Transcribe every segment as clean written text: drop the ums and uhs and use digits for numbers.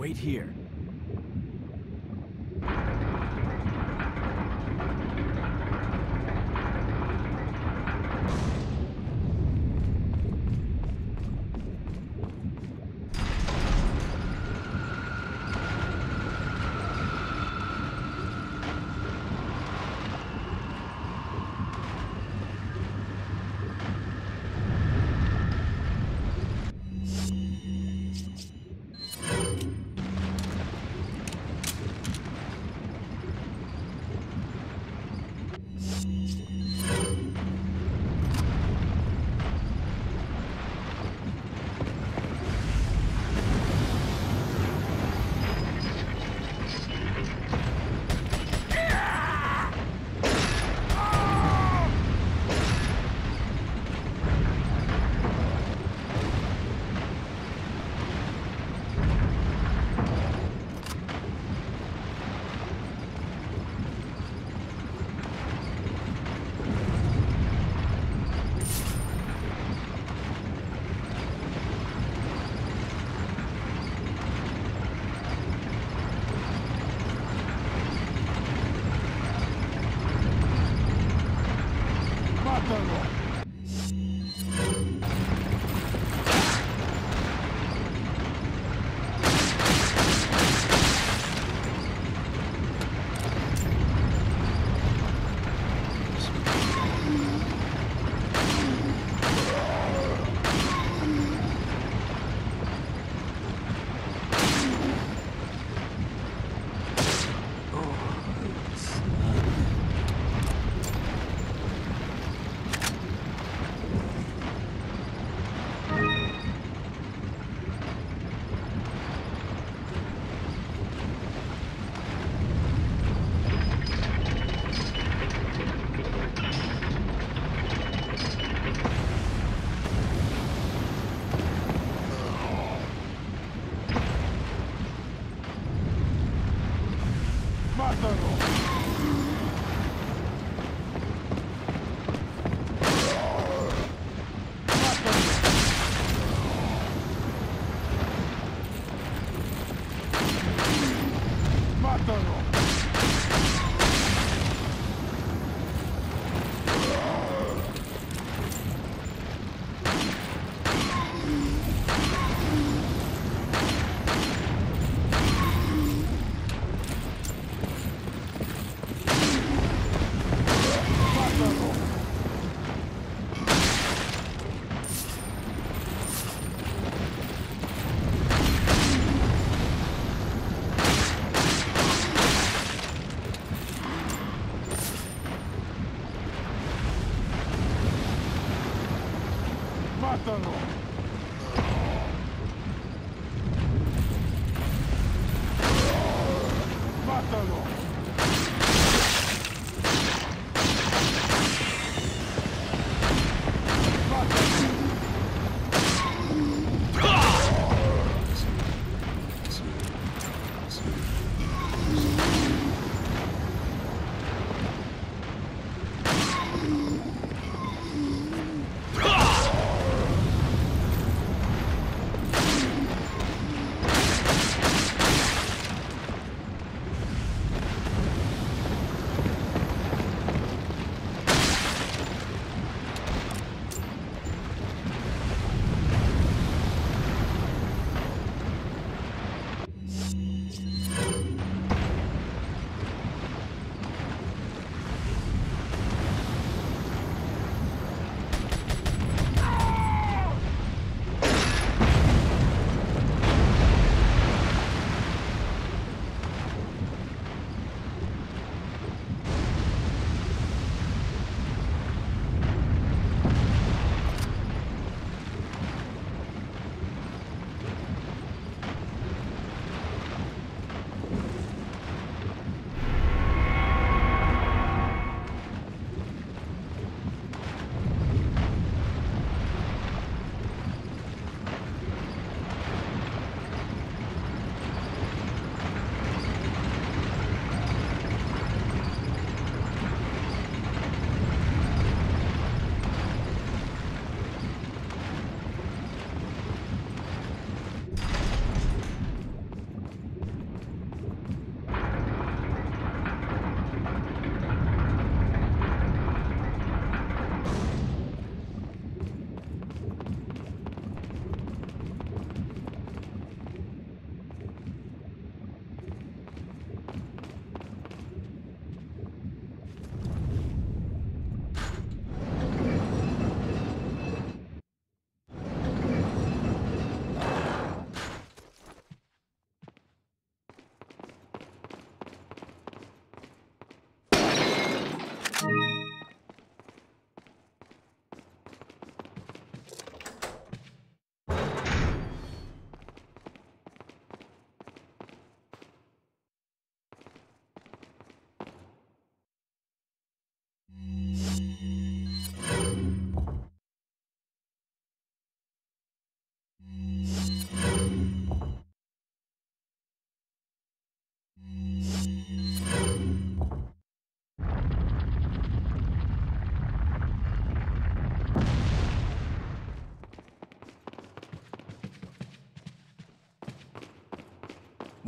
Wait here.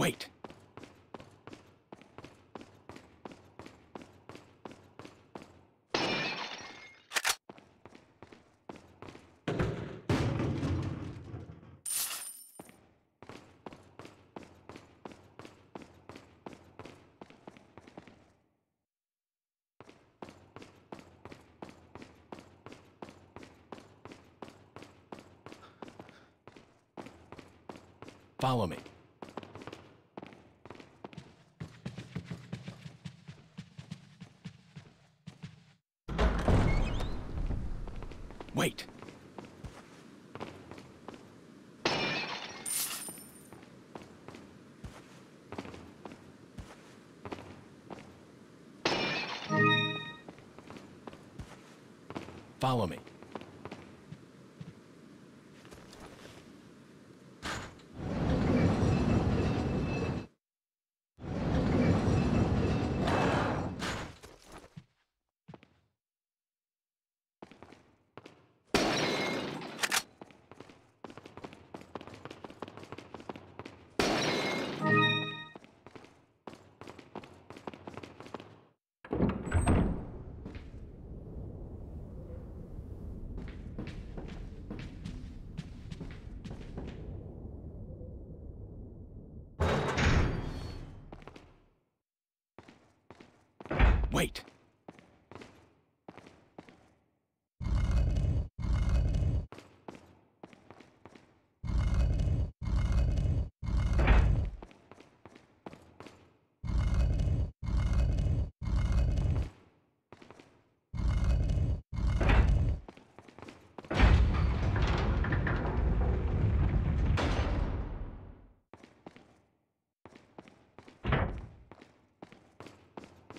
Wait. Follow me. Wait. Follow me. Wait.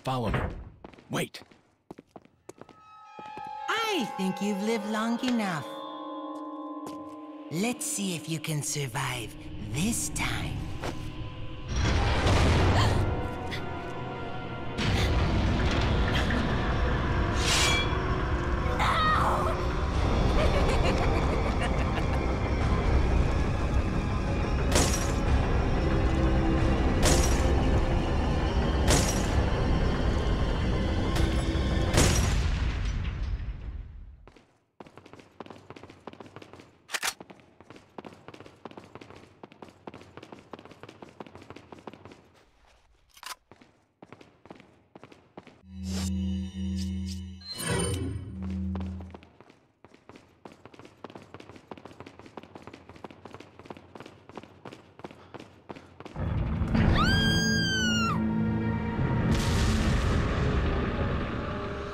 Follow me. Wait. I think you've lived long enough. Let's see if you can survive this time.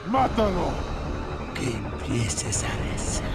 ¡Mátalo! Que empieces a rezar.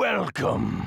Welcome.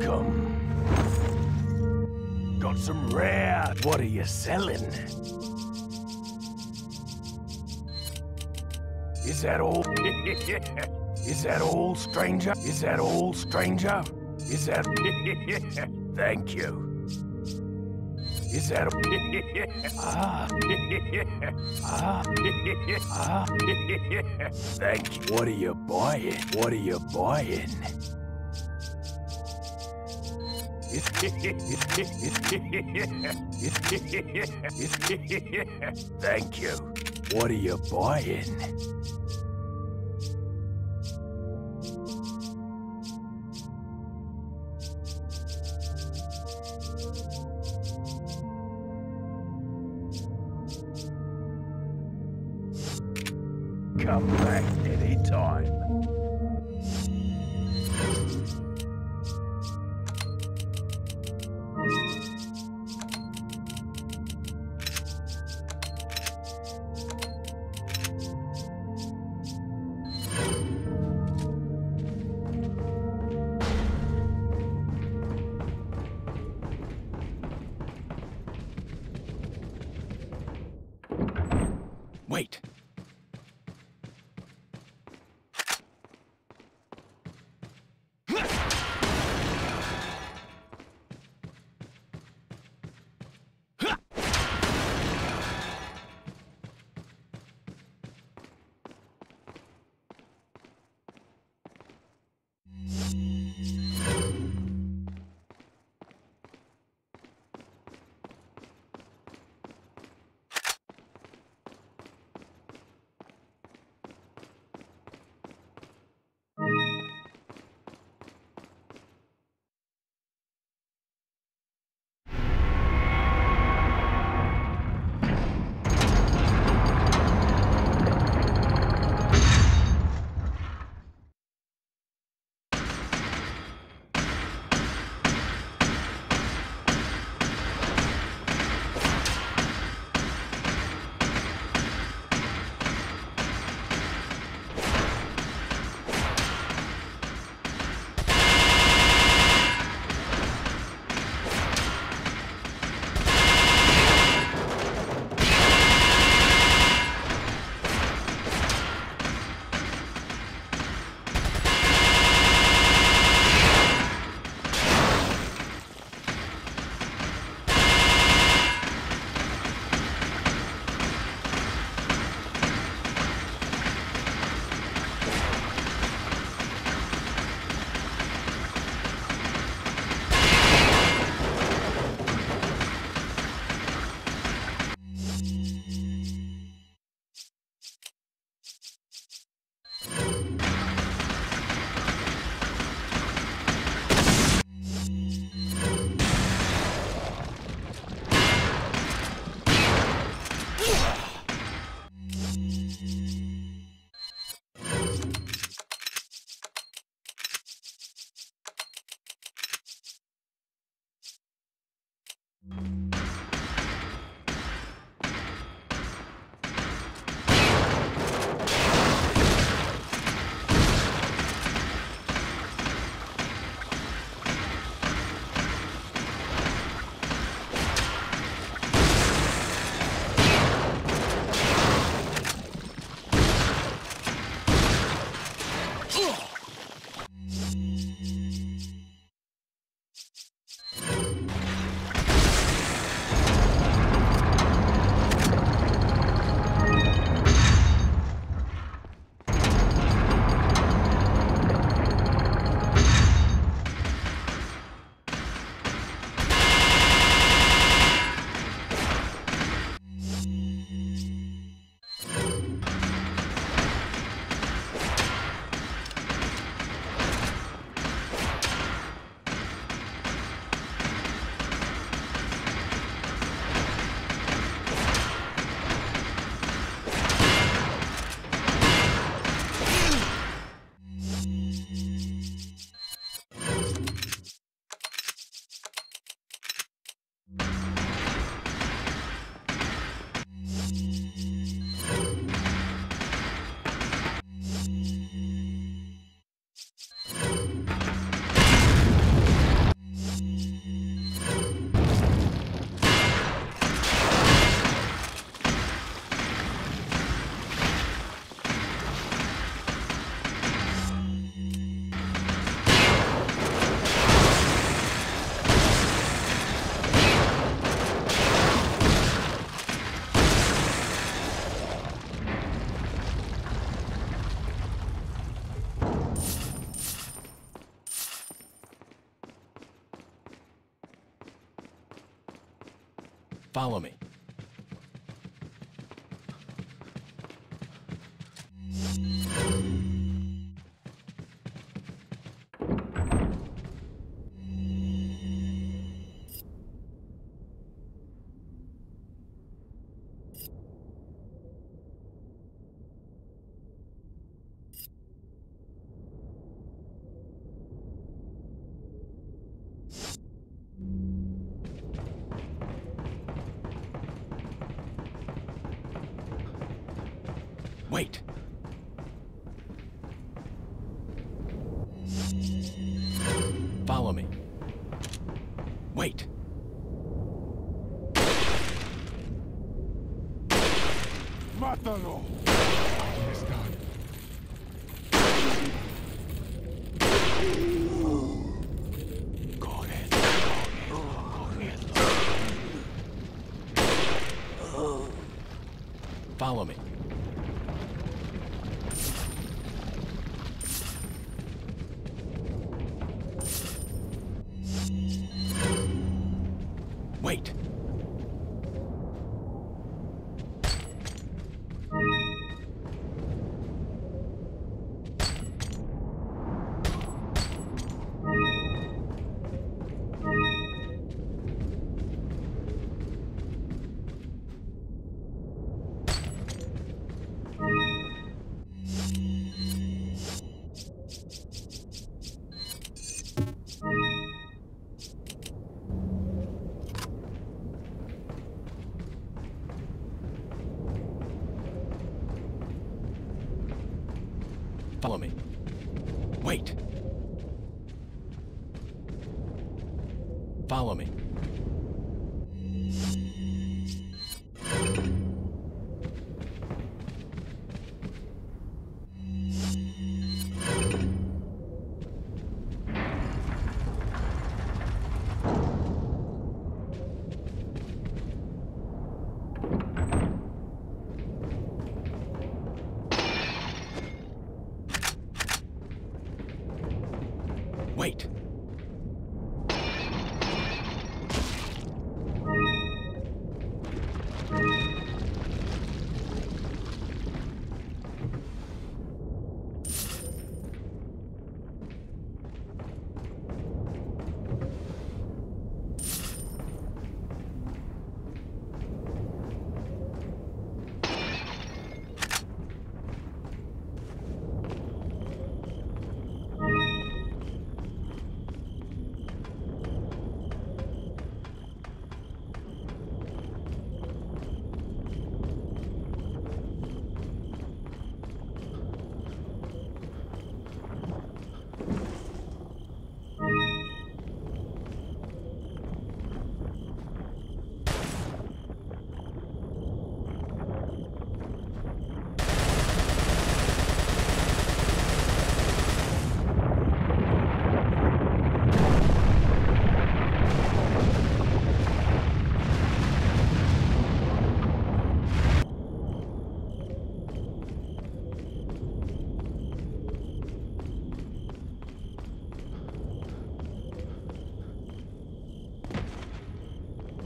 Welcome. Got some rare. What are you selling? Is that all? Is that all, stranger? Is that all, stranger? Is that? Thank you. Is that? Ah. Ah. Ah. Thank you. What are you buying? What are you buying? Thank you. What are you buying? Come back anytime. Wait. Follow me. Wait. Follow me. Wait. Mátalo. Follow me. Wait. Follow me. Wait. Follow me. Wait.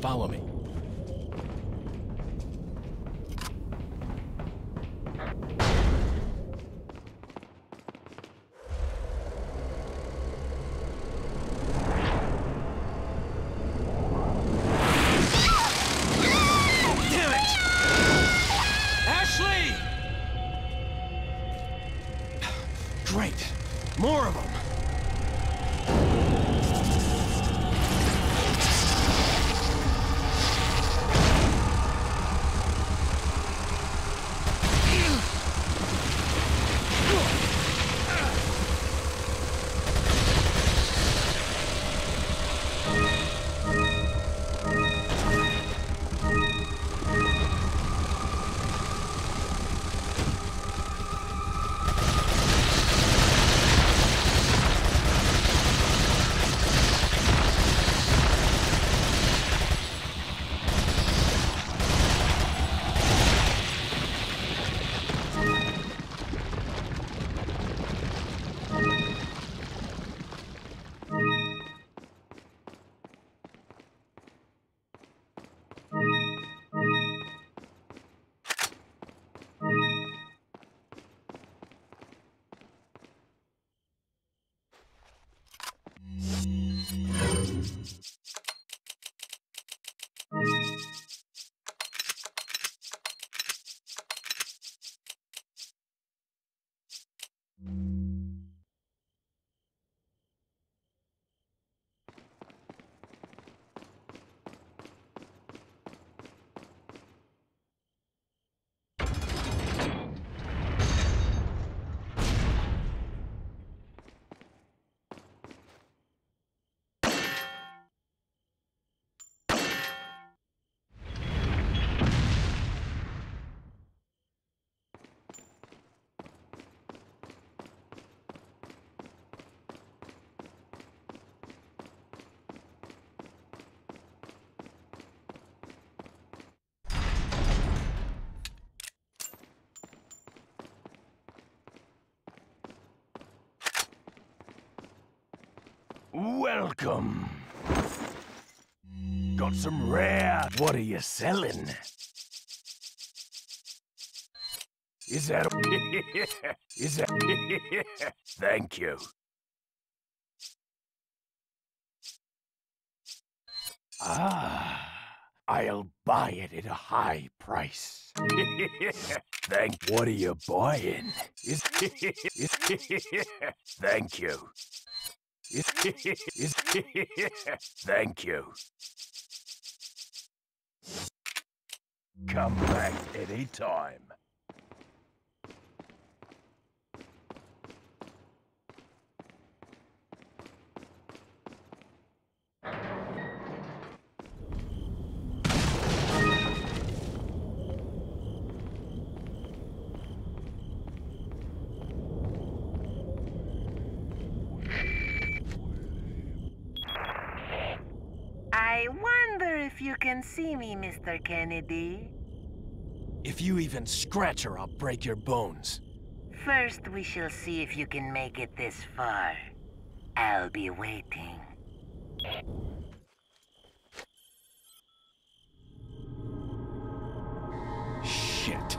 Follow me. Damn it! Ashley! Great. More of them. Welcome. Got some rare. What are you selling? Is that? Is that? Thank you. Ah, I'll buy it at a high price. Thank. What are you buying? Is? Thank you. Thank you. Come back any time. You can see me, Mr. Kennedy. If you even scratch her, I'll break your bones. First, we shall see if you can make it this far. I'll be waiting. Shit.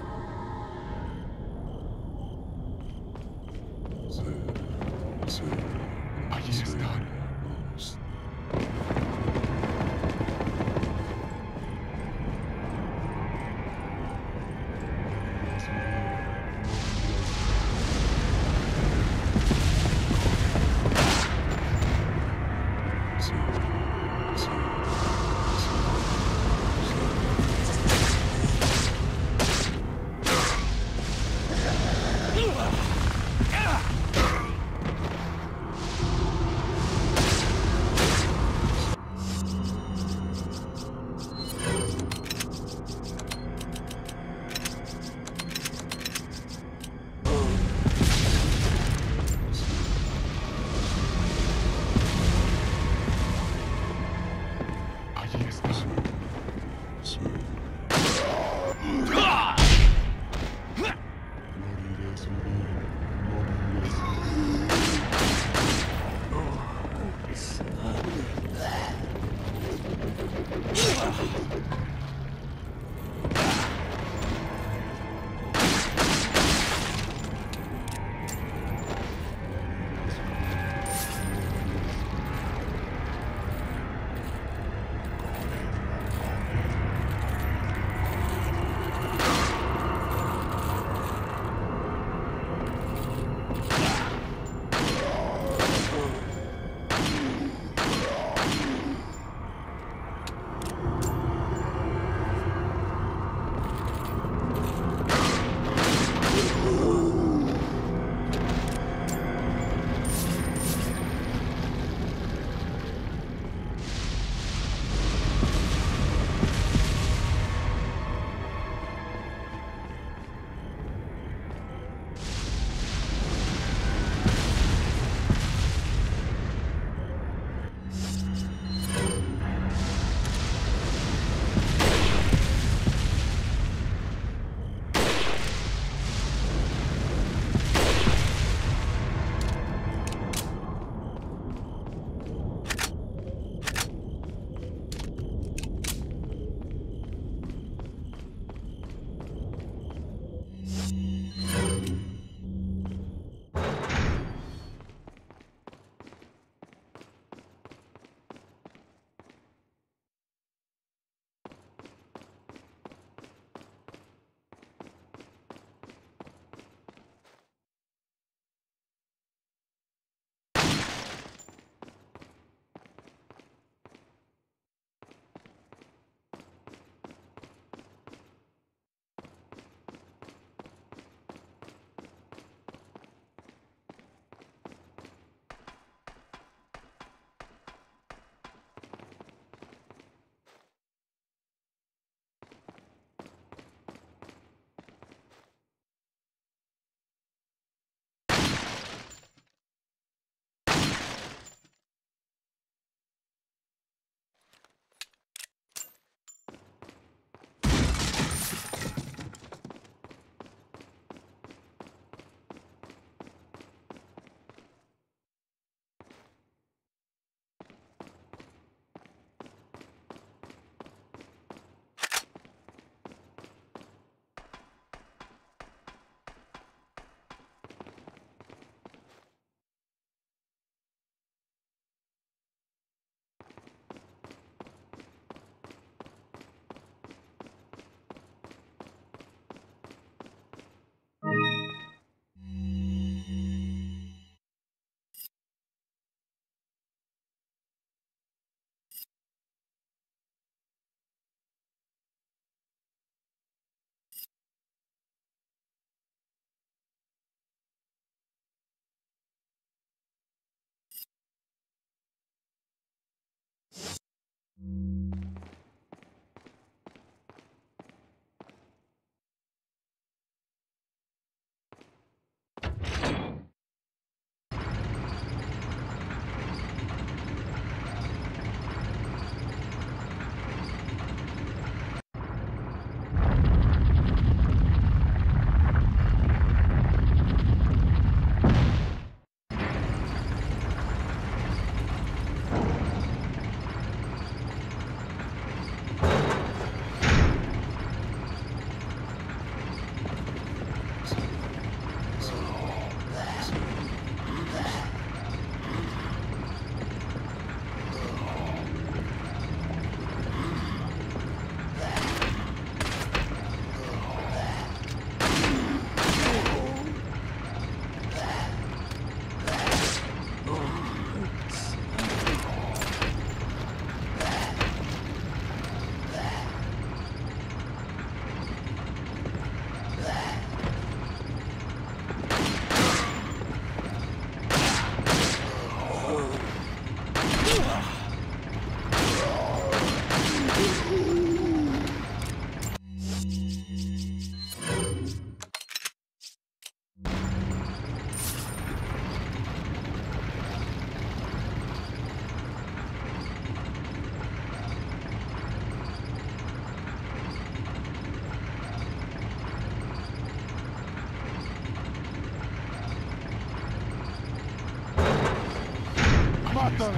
¡Mátalo!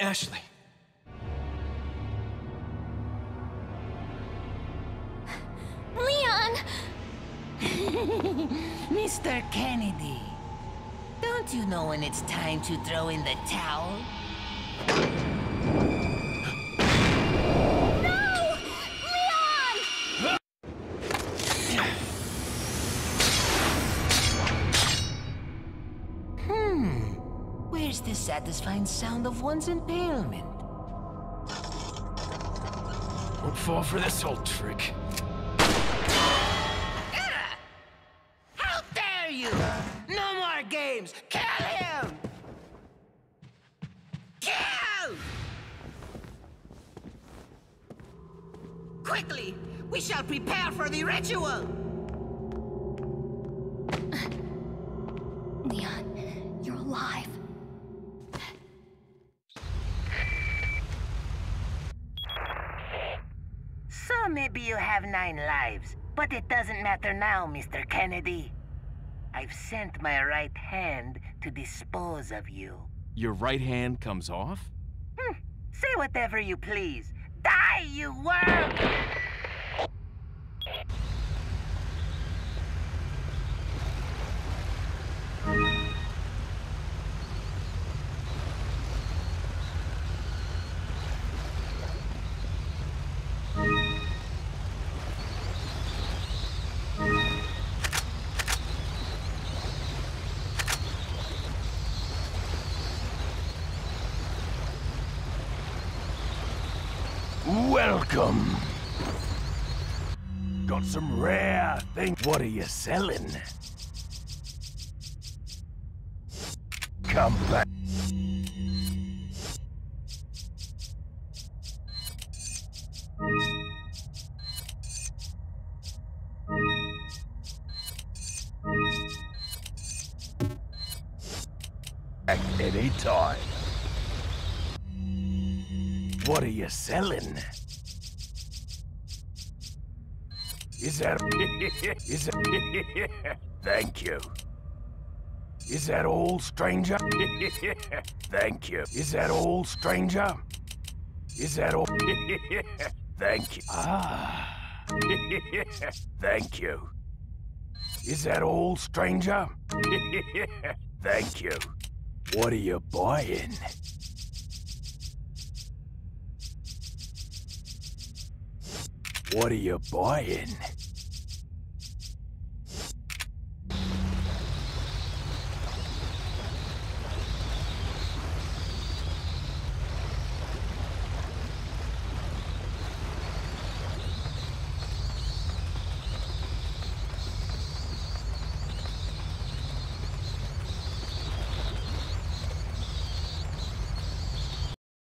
Ashley. Leon! Mr. Kennedy, don't you know when it's time to throw in the towel? Where's the satisfying sound of one's impalement? Don't fall for this old trick. Ah! How dare you! No more games! Kill him! Kill! Quickly! We shall prepare for the ritual! Leon, you're alive. Maybe you have 9 lives, but it doesn't matter now, Mr. Kennedy. I've sent my right hand to dispose of you. Your right hand comes off? Say whatever you please. Die, you worm! Welcome. Got some rare things. What are you selling? Come back. At any time. What are you selling? Is that... Is that... Thank you. Is that all, stranger? Thank you. Is that all, stranger? Is that all... Thank you. Ah. Thank you. Is that all, stranger? Thank you. What are you buying? What are you buying?